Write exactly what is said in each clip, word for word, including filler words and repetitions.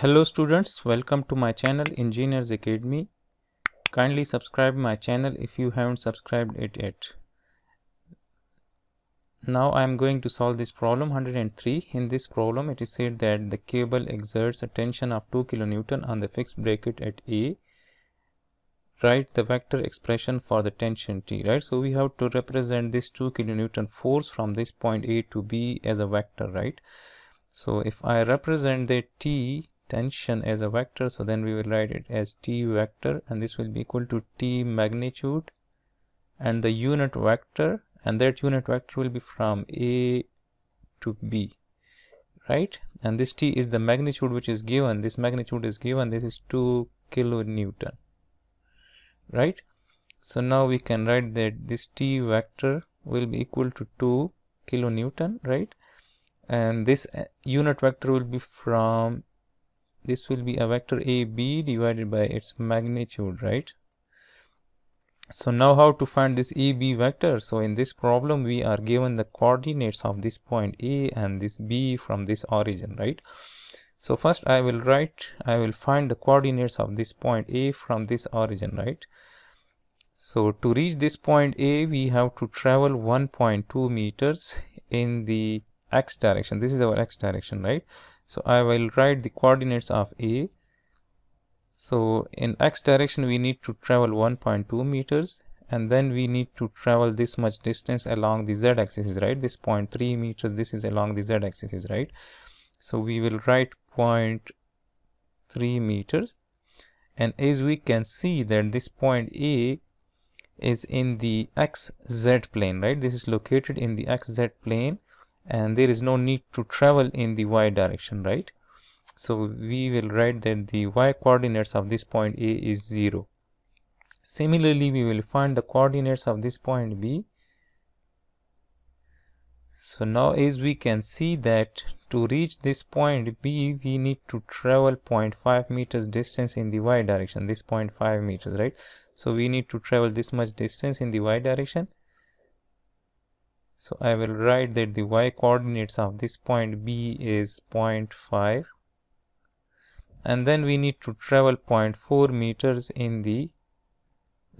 Hello students, welcome to my channel Engineers Academy. Kindly subscribe my channel if you haven't subscribed it yet. Now I am going to solve this problem one hundred three. In this problem it is said that the cable exerts a tension of two kilonewtons on the fixed bracket at A. Write the vector expression for the tension T, right? So we have to represent this two kilonewton force from this point A to B as a vector, right? So if I represent the T tension as a vector, so then we will write it as T vector, and this will be equal to T magnitude and the unit vector, and that unit vector will be from A to B, right? And this T is the magnitude which is given, this magnitude is given, this is two kilonewtons, right? So now we can write that this T vector will be equal to two kilonewtons, right? And this unit vector will be from, this will be a vector A B divided by its magnitude, right? So now how to find this A B vector? So in this problem we are given the coordinates of this point A and this B from this origin, right? So first I will write, I will find the coordinates of this point A from this origin, right? So to reach this point A we have to travel one point two meters in the x direction. This is our x direction, right? So I will write the coordinates of A. So in x direction we need to travel one point two meters, and then we need to travel this much distance along the z axis, right? This zero point three meters, this is along the z axis, right? So we will write zero point three meters, and as we can see that this point A is in the xz plane, right? This is located in the xz plane, and there is no need to travel in the y direction, right? So we will write that the y coordinates of this point A is zero. Similarly, we will find the coordinates of this point B. So now as we can see that to reach this point B we need to travel zero point five meters distance in the y direction, this zero point five meters, right? So we need to travel this much distance in the y direction. So I will write that the y coordinates of this point B is zero point five, and then we need to travel zero point four meters in the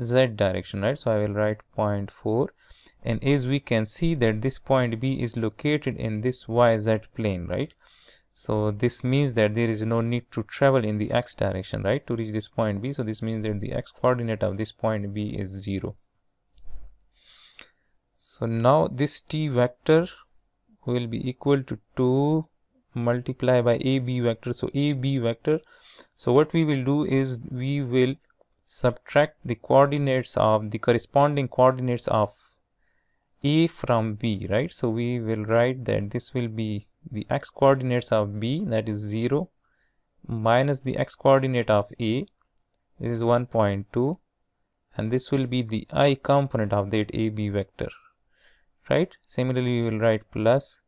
z direction, right? So I will write zero point four, and as we can see that this point B is located in this y z plane, right? So this means that there is no need to travel in the x direction, right, to reach this point B. So this means that the x coordinate of this point B is zero. So now this T vector will be equal to two multiplied by A B vector. So A B vector, so what we will do is we will subtract the coordinates of the corresponding coordinates of A from B, right? So we will write that this will be the x coordinates of B, that is zero, minus the x coordinate of A, this is one point two, and this will be the I component of that A B vector, right? Similarly, we will write plus,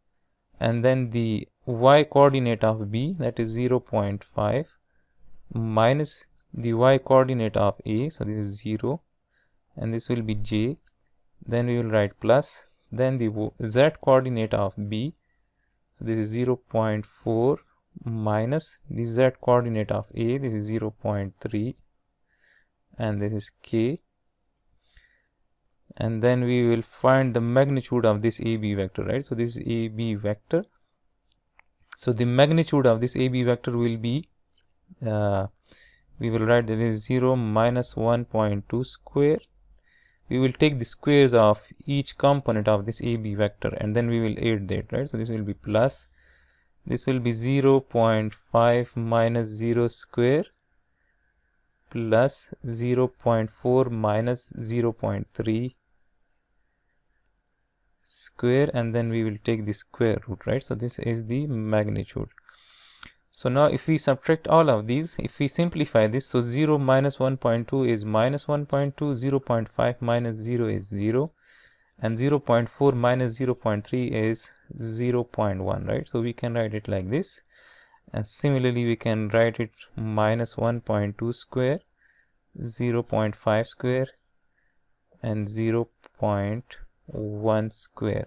and then the y coordinate of B, that is zero point five, minus the y coordinate of A, so this is zero, and this will be j. Then we will write plus, then the z coordinate of B, so this is zero point four, minus the z coordinate of A, this is zero point three, and this is k. And then we will find the magnitude of this A B vector, right? So this is A B vector. So the magnitude of this A B vector will be, uh, we will write that is zero minus one point two square. We will take the squares of each component of this A B vector, and then we will add that, right? So this will be plus, this will be zero point five minus zero square, plus zero point four minus zero point three square, and then we will take the square root, right? So this is the magnitude. So now if we subtract all of these, if we simplify this, so zero minus one point two is minus one point two, zero point five minus zero is zero, and zero point four minus zero point three is zero point one, right? So we can write it like this. And similarly we can write it minus one point two square, zero point five square, and zero point one square.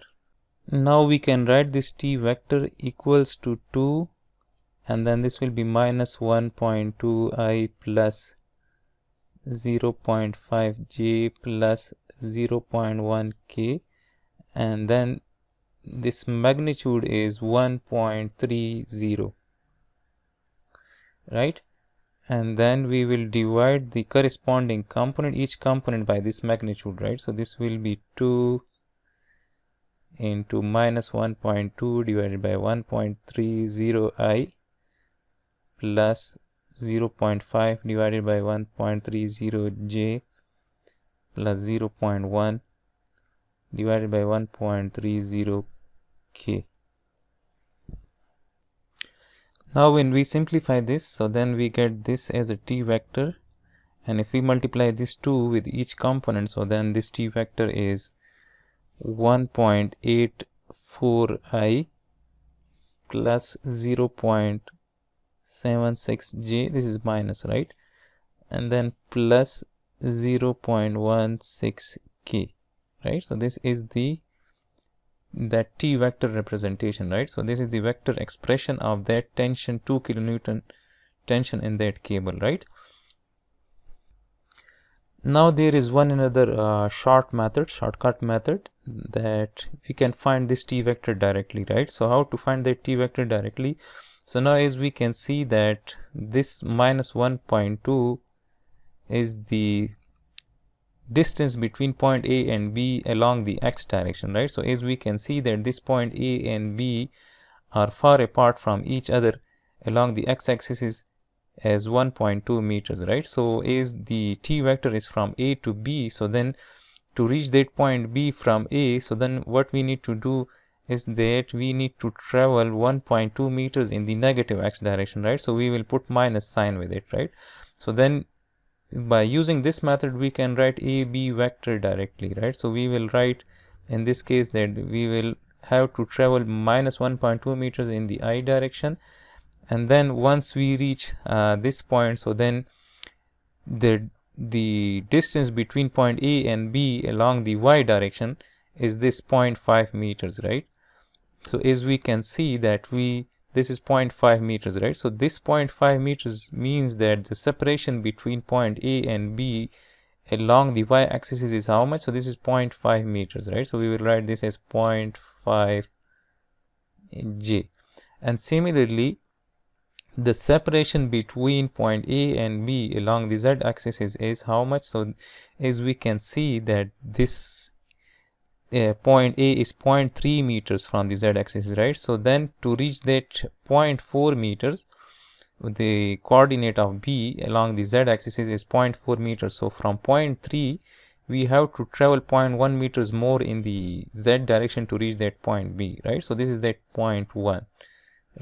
Now we can write this T vector equals to two and then this will be minus one point two i plus zero point five j plus zero point one k, and then this magnitude is one point three zero, right? And then we will divide the corresponding component, each component, by this magnitude, right? So this will be two into minus one point two divided by one point three zero i plus zero point five divided by one point three zero j plus zero point one divided by one point three zero k. Now when we simplify this, so then we get this as a t vector, and if we multiply this two with each component, so then this t vector is one point eight four i plus zero point seven six j, this is minus, right, and then plus zero point one six k, right? So this is the that t vector representation, right? So this is the vector expression of that tension, two kilonewton tension in that cable, right? Now there is one another uh, short method, shortcut method, that we can find this t vector directly, right? So how to find that t vector directly? So now as we can see that this minus one point two is the distance between point A and B along the x direction, right? So as we can see that this point A and B are far apart from each other along the x-axis as one point two meters, right? So as the t vector is from A to B, so then to reach that point B from A, so then what we need to do is that we need to travel one point two meters in the negative x direction, right? So we will put minus sign with it, right? So then by using this method we can write a b vector directly, right? So we will write in this case that we will have to travel minus one point two meters in the I direction, and then once we reach uh, this point, so then the the distance between point A and B along the y direction is this zero point five meters, right? So as we can see that we this is zero point five meters, right? So this zero point five meters means that the separation between point A and B along the y-axis is how much? So this is zero point five meters, right? So we will write this as zero point five j. And similarly, the separation between point A and B along the z-axis is how much? So as we can see that this Uh, point A is zero point three meters from the z-axis, right? So then to reach that zero point four meters, the coordinate of B along the z-axis is zero point four meters. So from zero point three we have to travel zero point one meters more in the z direction to reach that point B, right? So this is that zero point one,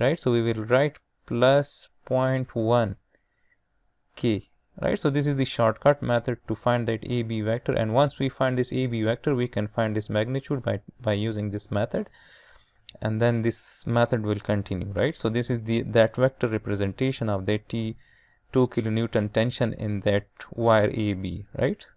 right? So we will write plus zero point one k, right? So this is the shortcut method to find that A B vector, and once we find this A B vector we can find this magnitude by by using this method, and then this method will continue, right? So this is the that vector representation of that T two kilonewton tension in that wire A B, right?